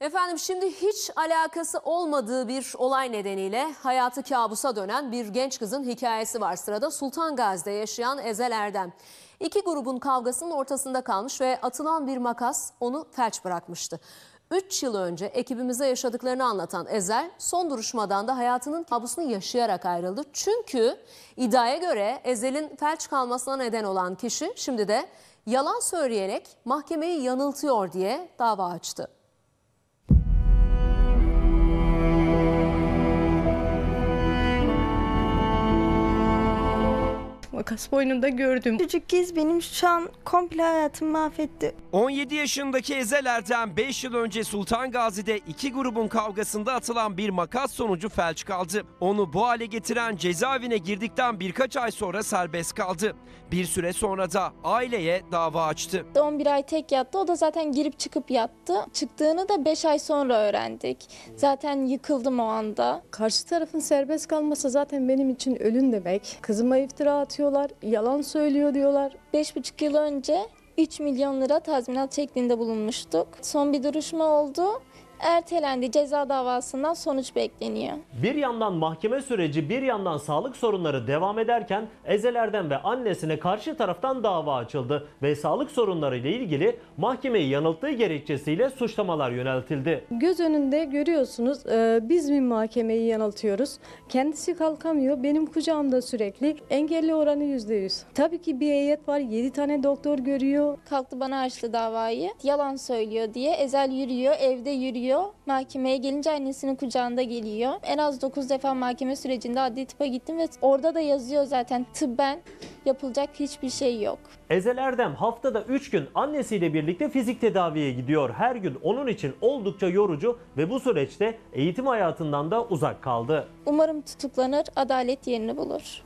Efendim şimdi hiç alakası olmadığı bir olay nedeniyle hayatı kabusa dönen bir genç kızın hikayesi var sırada. Sultangazi'de yaşayan Ezel Erdem. İki grubun kavgasının ortasında kalmış ve atılan bir makas onu felç bırakmıştı. 3 yıl önce ekibimize yaşadıklarını anlatan Ezel son duruşmadan da hayatının kabusunu yaşayarak ayrıldı. Çünkü iddiaya göre Ezel'in felç kalmasına neden olan kişi şimdi de yalan söyleyerek mahkemeyi yanıltıyor diye dava açtı. Makas boynunda gördüm. Küçük kız benim şu an komple hayatımı mahvetti. 17 yaşındaki Ezel Erdem 5 yıl önce Sultangazi'de iki grubun kavgasında atılan bir makas sonucu felç kaldı. Onu bu hale getiren cezaevine girdikten birkaç ay sonra serbest kaldı. Bir süre sonra da aileye dava açtı. 11 ay tek yattı. O da zaten girip çıkıp yattı. Çıktığını da 5 ay sonra öğrendik. Zaten yıkıldım o anda. Karşı tarafın serbest kalması zaten benim için ölüm demek. Kızıma iftira atıyor. Yalan söylüyor diyorlar. 5,5 yıl önce 3 milyon lira tazminat şeklinde bulunmuştuk. Son bir duruşma oldu. Ertelendi. Ceza davasından sonuç bekleniyor. Bir yandan mahkeme süreci, bir yandan sağlık sorunları devam ederken Ezel Erdem ve annesine karşı taraftan dava açıldı ve sağlık sorunlarıyla ilgili mahkemeyi yanılttığı gerekçesiyle suçlamalar yöneltildi. Göz önünde görüyorsunuz, biz mi mahkemeyi yanıltıyoruz? Kendisi kalkamıyor, benim kucağımda sürekli, engelli oranı %100. Tabii ki bir heyet var, 7 tane doktor görüyor. Kalktı bana açtı davayı, yalan söylüyor diye. Ezel yürüyor, evde yürüyor. Mahkemeye gelince annesinin kucağında geliyor. En az 9 defa mahkeme sürecinde adli tıpa gittim ve orada da yazıyor zaten tıbben yapılacak hiçbir şey yok. Ezel Erdem haftada 3 gün annesiyle birlikte fizik tedaviye gidiyor. Her gün onun için oldukça yorucu ve bu süreçte eğitim hayatından da uzak kaldı. Umarım tutuklanır, adalet yerini bulur.